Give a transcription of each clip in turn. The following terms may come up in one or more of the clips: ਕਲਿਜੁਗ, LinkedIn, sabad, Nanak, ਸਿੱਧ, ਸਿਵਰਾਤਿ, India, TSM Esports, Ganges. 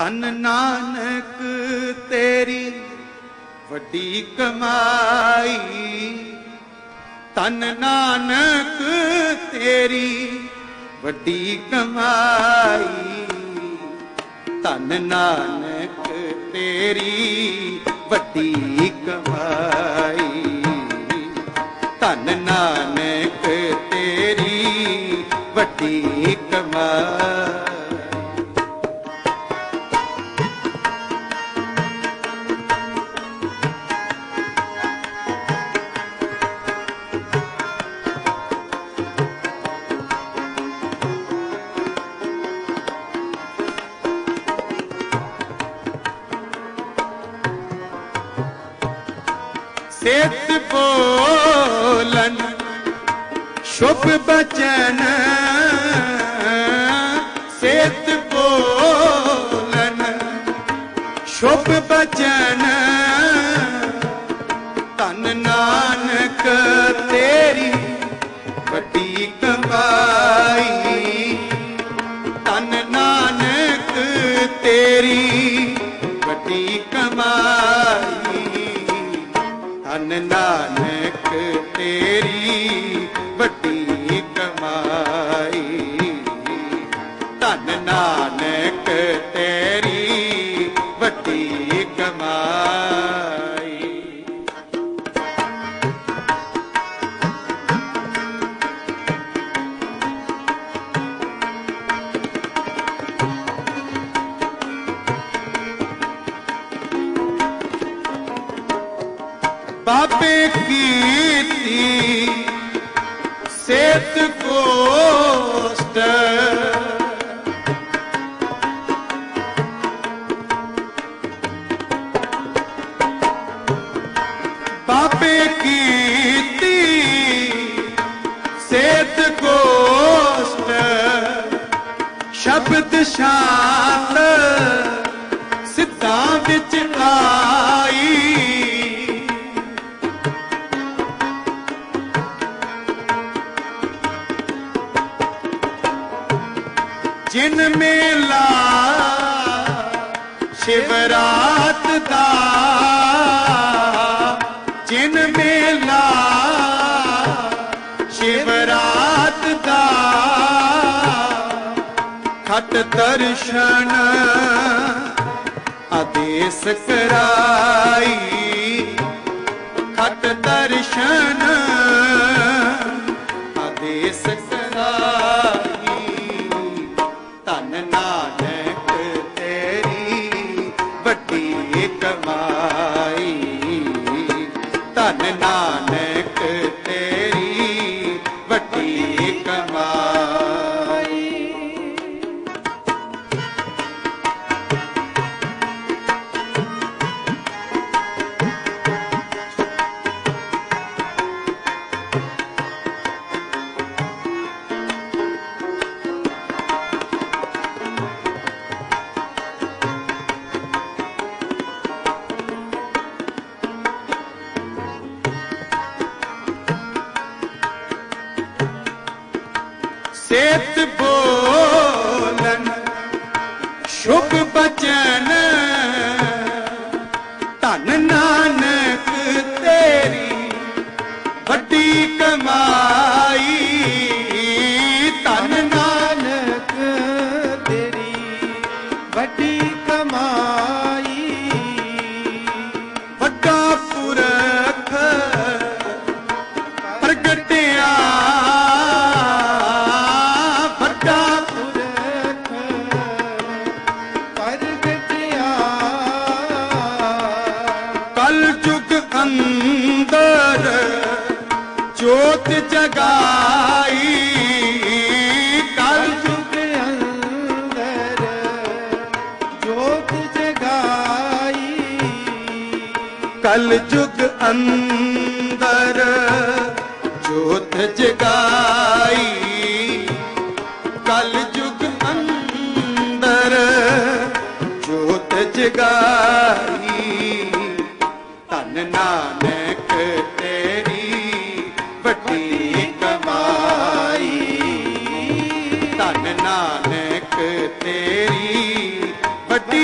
धन नानक तेरी वड्डी कमाई, धन नानक तेरी वड्डी कमाई, धन नानक तेरी वड्डी कमाई, धन नानक तेरी वड्डी कमाई। सेत बोलन शुभ बचन, सेत बोलन शुभ बचन, धन नानक तेरी वड्डी कमाई, धन नानक तेरी वड्डी कमाई, धन नानक तेरी वड्डी कमाई, धन नानक तेरी वड्डी कमाई। बाबे कीती सिद्ध गोष्ट, बाबे कीती सिद्ध गोष्ट, शब्द शांत सिद्धा विच आई, जिन मेला शिवरात दा, जिन मेला शिवरात दा, खट दर्शन आदेश कराई, खट दर्शन आदेश कराई, धन नानक तेरी वड्डी कमाई, धन नानक तेरी वड्डी कमाई। सेत बोलन शुभ बचन, धन नानक तेरी वड्डी कमाई, धन नानक तेरी वड्डी कमाई, वड्डा पुरख प्रगटिया, कलजुग अंदर ज्योत जगाई, कलजुग अंदर ज्योत जगाई, कलजुग अंदर ज्योत जगाई, कलजुग अंदर ज्योत जगाई, धन नानक तेरी वड्डी कमाई, धन नानक तेरी वड्डी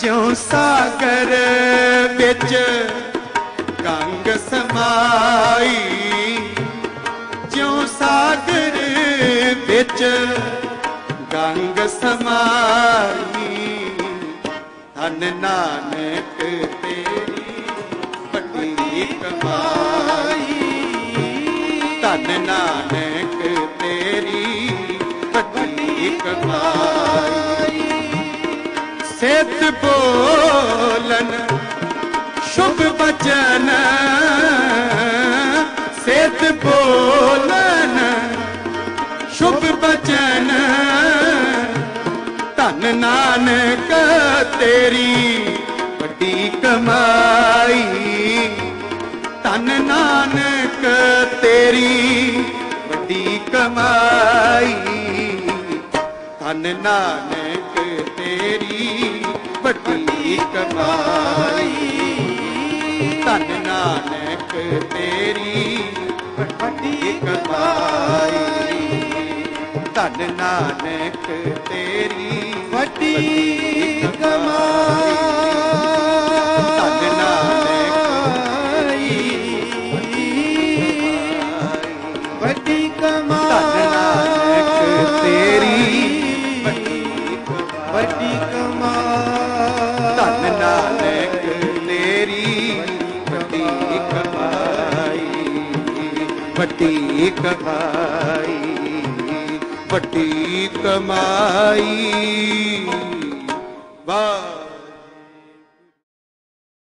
ज्यों सागर बिच गंग समाई, ज्यों सागर बिच गंग समाई। धन नानक तेरी बड़ी कमाई, धन नानक तेरी बड़ी कमाई। सिद्ध बोलन शुभ बचन, सिद्ध बोलन शुभ बचन। धन नानक तेरी बड़ी कमाई, धन नानक तेरी बड़ी कमाई। धन नानक तेरी बड़ी कमाई, धन नानक तेरी बड़ी कमाई। धन नानक तेरी बड़ी कमाई, धन नानक बड़ी कमाई, धन नानक तेरी बड़ी कमाई, धन नानक तेरी बड़ी कमाई, बड़ी कमाई, बड़ी कमाई। वाह।